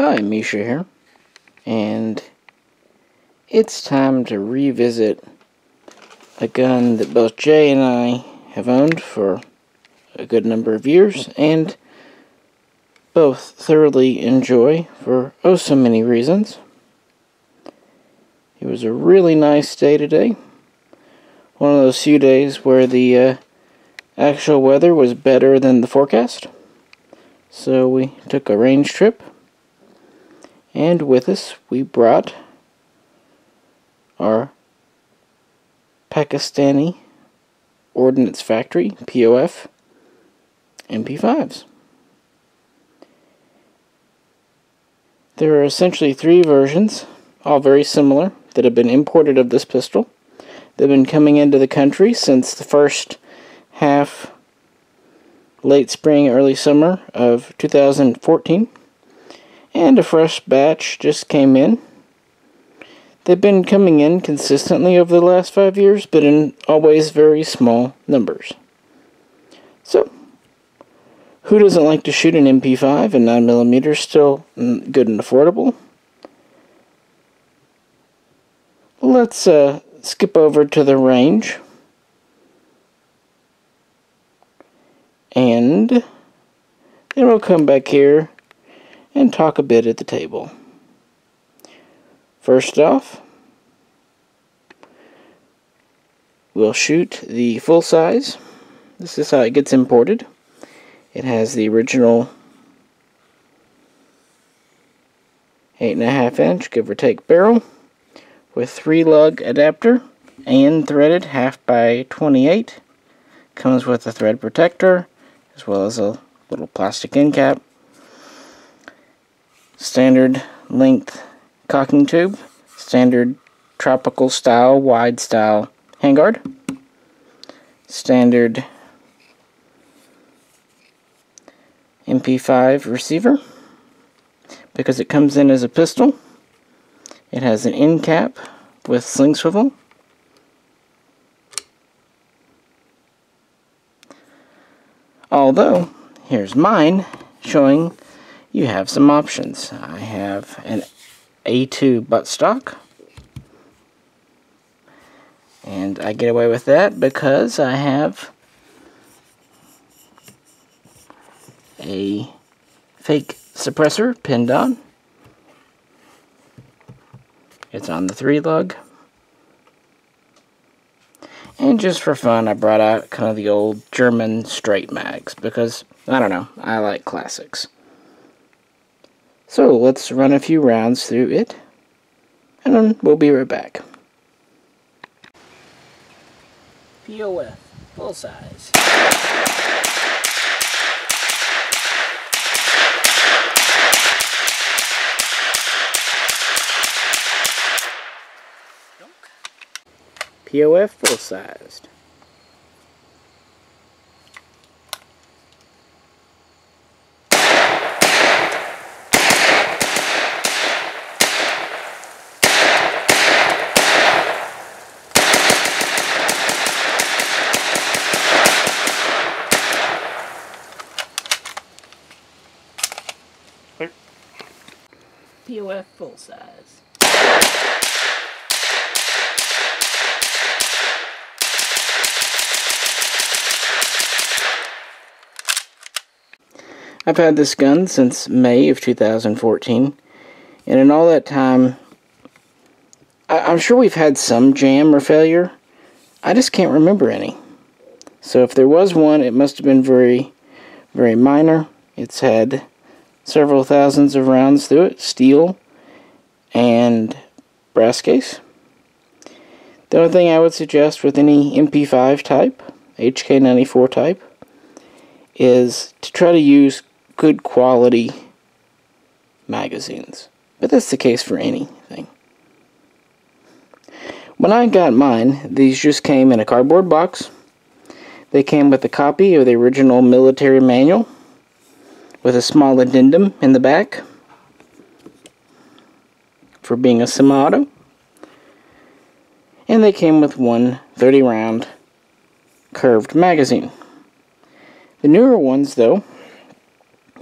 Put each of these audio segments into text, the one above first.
Hi, Misha here, and it's time to revisit a gun that both Jay and I have owned for a good number of years, and both thoroughly enjoy for oh so many reasons. It was a really nice day today, one of those few days where the actual weather was better than the forecast, so we took a range trip. And with us, we brought our Pakistani Ordnance Factory, POF, MP5s. There are essentially three versions, all very similar, that have been imported of this pistol. They've been coming into the country since the first half, late spring, early summer of 2014. And a fresh batch just came in. They've been coming in consistently over the last 5 years, but in always very small numbers. So, who doesn't like to shoot an MP5 and 9mm, still good and affordable? Let's skip over to the range and then we'll come back here and talk a bit at the table. First off, we'll shoot the full size. This is how it gets imported. It has the original 8.5 inch, give or take, barrel with 3 lug adapter and threaded 1/2 by 28. Comes with a thread protector as well as a little plastic end cap. Standard length cocking tube, standard tropical style, wide style handguard, standard MP5 receiver. Because it comes in as a pistol, it has an end cap with sling swivel, although here's mine showing you have some options. I have an A2 buttstock, and I get away with that because I have a fake suppressor pinned on. It's on the 3 lug. And just for fun, I brought out kind of the old German straight mags because, I don't know, I like classics. So let's run a few rounds through it, and then we'll be right back. POF, full size. POF, full sized. POF full size. I've had this gun since May of 2014, and in all that time, I'm sure we've had some jam or failure. I just can't remember any. So if there was one, it must have been very, very minor. It's had several thousands of rounds through it, steel and brass case. The only thing I would suggest with any MP5 type, HK94 type, is to try to use good quality magazines. But that's the case for anything. When I got mine, these just came in a cardboard box. They came with a copy of the original military manual, with a small addendum in the back for being a semi-auto, and they came with one 30-round curved magazine. The newer ones, though,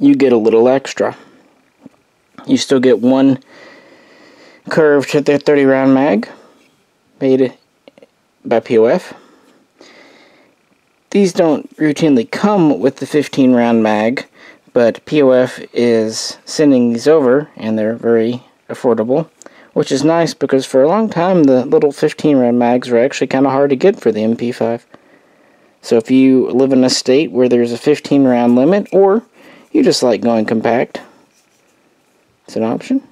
you get a little extra. you still get one curved 30 round mag made by POF. These don't routinely come with the 15 round mag, but POF is sending these over and they're very affordable, which is nice because for a long time the little 15 round mags were actually kind of hard to get for the MP5. So if you live in a state where there's a 15 round limit, or you just like going compact, it's an option.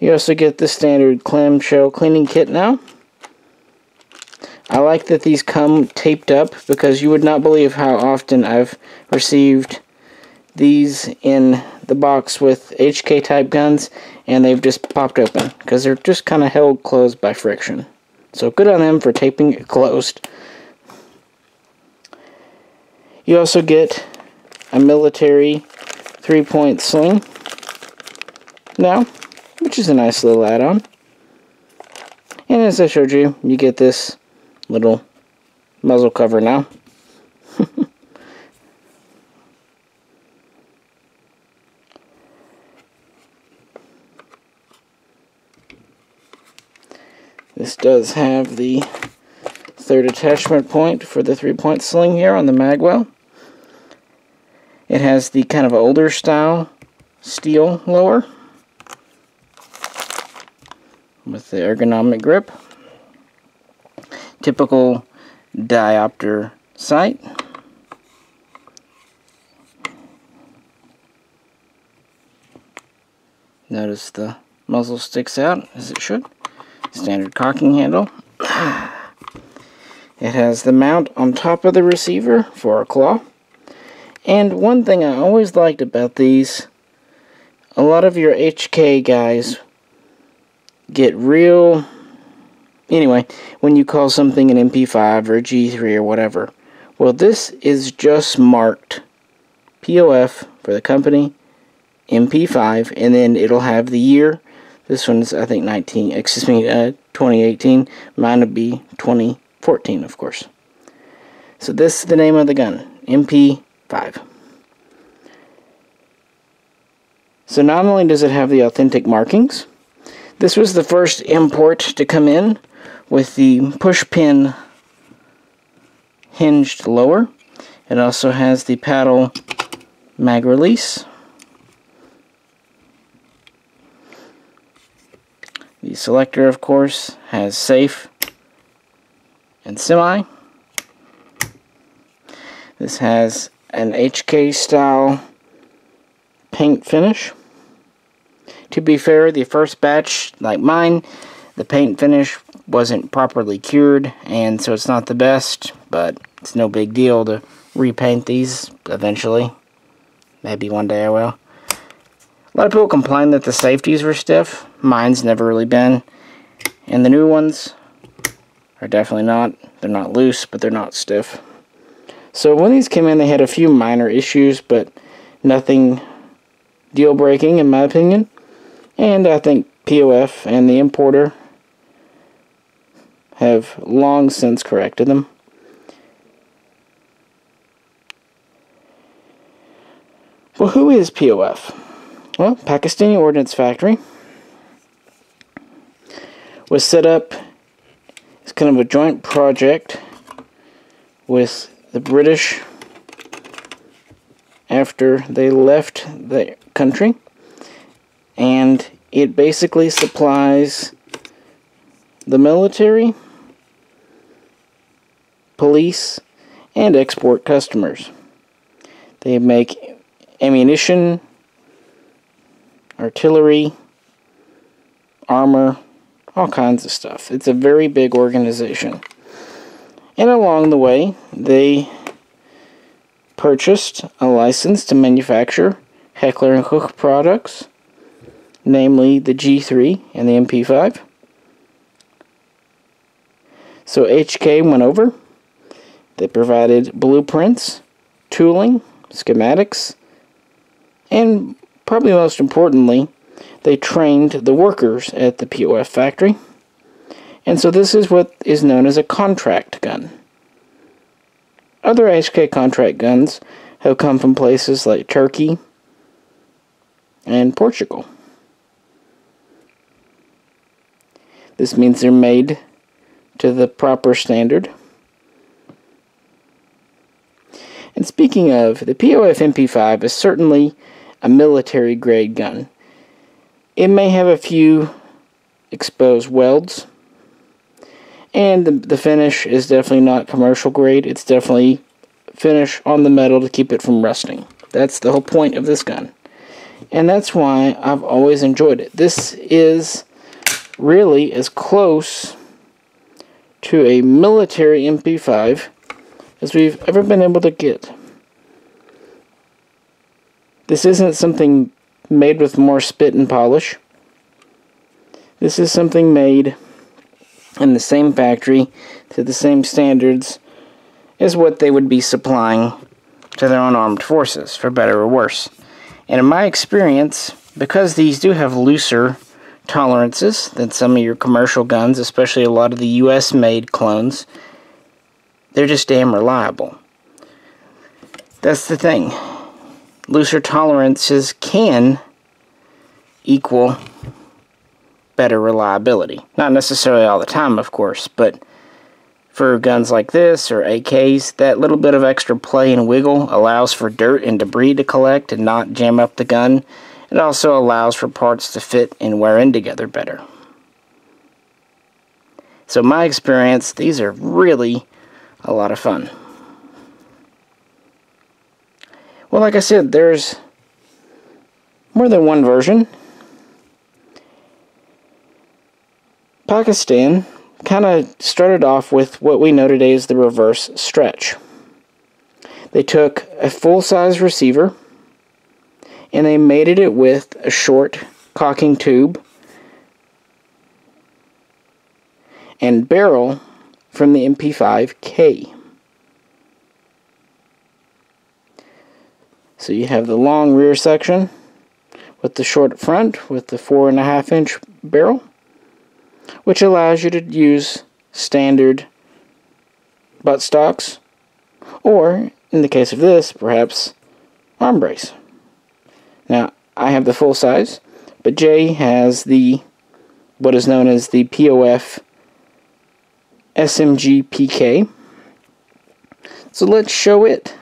You also get the standard clamshell cleaning kit now. I like that these come taped up because you would not believe how often I've received these in the box with HK type guns and they've just popped open because they're just kind of held closed by friction. So good on them for taping it closed. You also get a military 3-point sling now, which is a nice little add-on. And as I showed you, you get this little muzzle cover now. This does have the third attachment point for the 3-point sling here on the magwell. It has the kind of older style steel lower with the ergonomic grip. Typical diopter sight. Notice the muzzle sticks out as it should. Standard cocking handle. It has the mount on top of the receiver for a claw. And one thing I always liked about these, a lot of your HK guys get real... Anyway, when you call something an MP5 or a G3 or whatever. Well, this is just marked POF for the company, MP5, and then it'll have the year. This one's, I think, 2018. Mine would be 2014, of course. So this is the name of the gun, MP5. So not only does it have the authentic markings, this was the first import to come in with the push pin hinged lower. It also has the paddle mag release. The selector, of course, has safe and semi. This has an HK style paint finish. To be fair, the first batch, like mine, the paint finish wasn't properly cured, and so it's not the best, but it's no big deal to repaint these eventually. Maybe one day I will. A lot of people complain that the safeties were stiff. Mine's never really been. And the new ones are definitely not. They're not loose, but they're not stiff. So when these came in, they had a few minor issues, but nothing deal-breaking, in my opinion. And I think POF and the importer have long since corrected them. Well, who is POF? Well, Pakistani Ordnance Factory was set up as kind of a joint project with the British after they left the country, and it basically supplies the military, police, and export customers. They make ammunition, artillery, armor, all kinds of stuff. It's a very big organization. And along the way, they purchased a license to manufacture Heckler & Koch products, namely the G3 and the MP5. So HK went over. They provided blueprints, tooling, schematics, and probably most importantly, they trained the workers at the POF factory. And so this is what is known as a contract gun. Other HK contract guns have come from places like Turkey and Portugal. This means they're made to the proper standard. And speaking of, the POF MP5 is certainly a military grade gun. It may have a few exposed welds, and the finish is definitely not commercial grade. It's definitely finish on the metal to keep it from rusting. That's the whole point of this gun, and that's why I've always enjoyed it. This is really as close to a military MP5 as we've ever been able to get. This isn't something made with more spit and polish. This is something made in the same factory to the same standards as what they would be supplying to their own armed forces, for better or worse. And in my experience, because these do have looser tolerances than some of your commercial guns, especially a lot of the US made clones, they're just damn reliable. That's the thing. Looser tolerances can equal better reliability. Not necessarily all the time, of course, but for guns like this or AKs, that little bit of extra play and wiggle allows for dirt and debris to collect and not jam up the gun. It also allows for parts to fit and wear in together better. So in my experience, these are really a lot of fun. Well, like I said, there's more than one version. Pakistan kind of started off with what we know today as the reverse stretch. They took a full-size receiver and they mated it with a short cocking tube and barrel from the MP5K. So you have the long rear section with the short front with the 4.5-inch barrel, which allows you to use standard buttstocks, or in the case of this, perhaps arm brace. Now, I have the full size, but Jay has the what is known as the POF SMG PK. So let's show it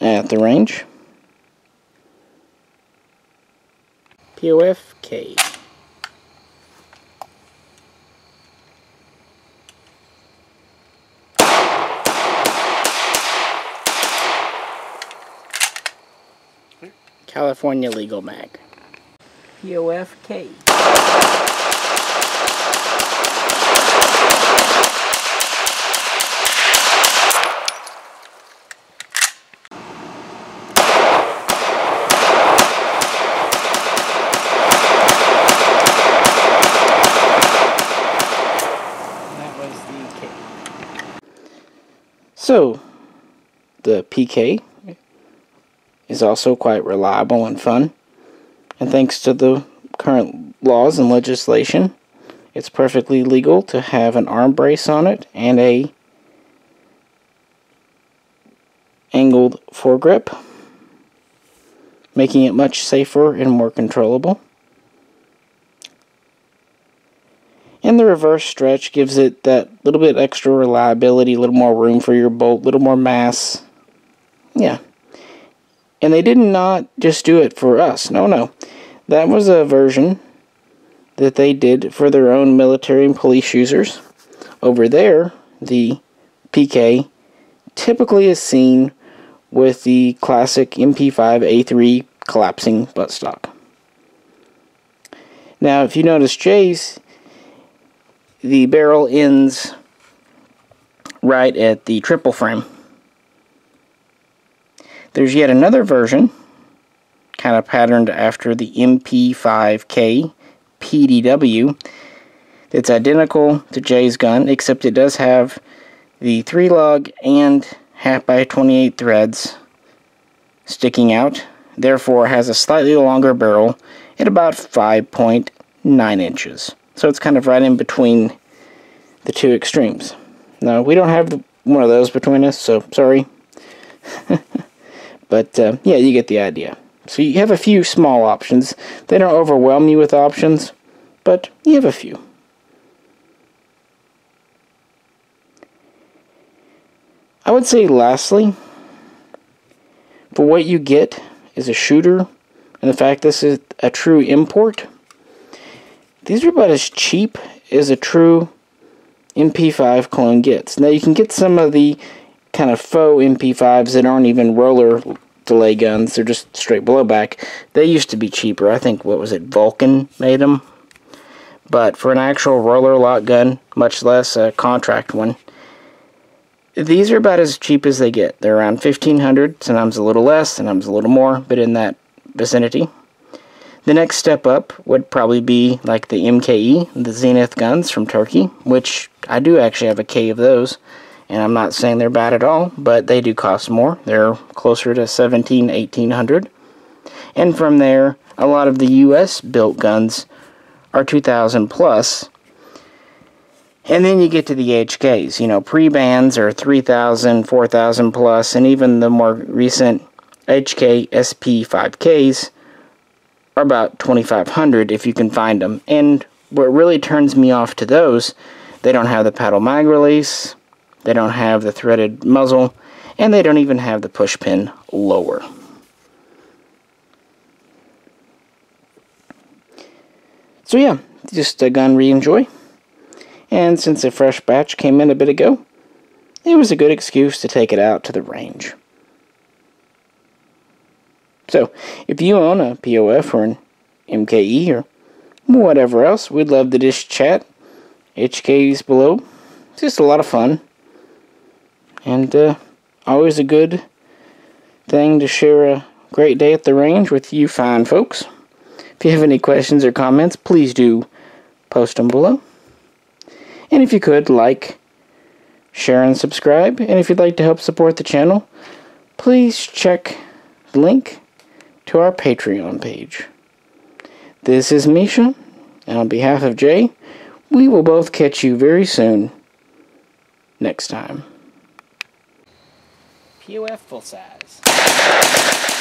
at the range. POF K. California Legal Mag. POFK. That was the K. So, the PK is also quite reliable and fun, and thanks to the current laws and legislation, it's perfectly legal to have an arm brace on it and a angled foregrip, making it much safer and more controllable. And the reverse stretch gives it that little bit extra reliability, a little more room for your bolt, a little more mass. Yeah. And they did not just do it for us. No, no. That was a version that they did for their own military and police users. Over there, the PK typically is seen with the classic MP5A3 collapsing buttstock. Now, if you notice Jay's, the barrel ends right at the triple frame. There's yet another version, kind of patterned after the MP5K PDW, that's identical to Jay's gun, except it does have the 3 lug and 1/2 by 28 threads sticking out, therefore has a slightly longer barrel at about 5.9 inches. So it's kind of right in between the two extremes. Now, we don't have one of those between us, so sorry. But yeah, you get the idea. So you have a few small options. They don't overwhelm you with options, but you have a few. I would say lastly, for what you get is a shooter, and the fact this is a true import, these are about as cheap as a true MP5 clone gets. Now you can get some of the kind of faux MP5s that aren't even roller delay guns, they're just straight blowback. They used to be cheaper. I think, what was it, Vulcan made them. But for an actual roller lock gun, much less a contract one, these are about as cheap as they get. They're around $1,500, sometimes a little less, sometimes a little more, but in that vicinity. The next step up would probably be like the MKE, the Zenith guns from Turkey, which I do actually have a K of those. And I'm not saying they're bad at all, but they do cost more. They're closer to $1,700, $1,800. And from there, a lot of the US built guns are $2,000 plus. And then you get to the HKs. You know, pre-bans are $3,000, $4,000 plus, and even the more recent HK SP5Ks are about $2,500 if you can find them. And what really turns me off to those, they don't have the paddle mag release. They don't have the threaded muzzle, and they don't even have the push pin lower. So yeah, just a gun re-enjoy. And since a fresh batch came in a bit ago, it was a good excuse to take it out to the range. So, if you own a POF or an MKE or whatever else, we'd love to just chat. HK's below. It's just a lot of fun. And always a good thing to share a great day at the range with you fine folks. If you have any questions or comments, please do post them below. And if you could, like, share, and subscribe. And if you'd like to help support the channel, please check the link to our Patreon page. This is Misha, and on behalf of Jay, we will both catch you very soon next time. POF full size.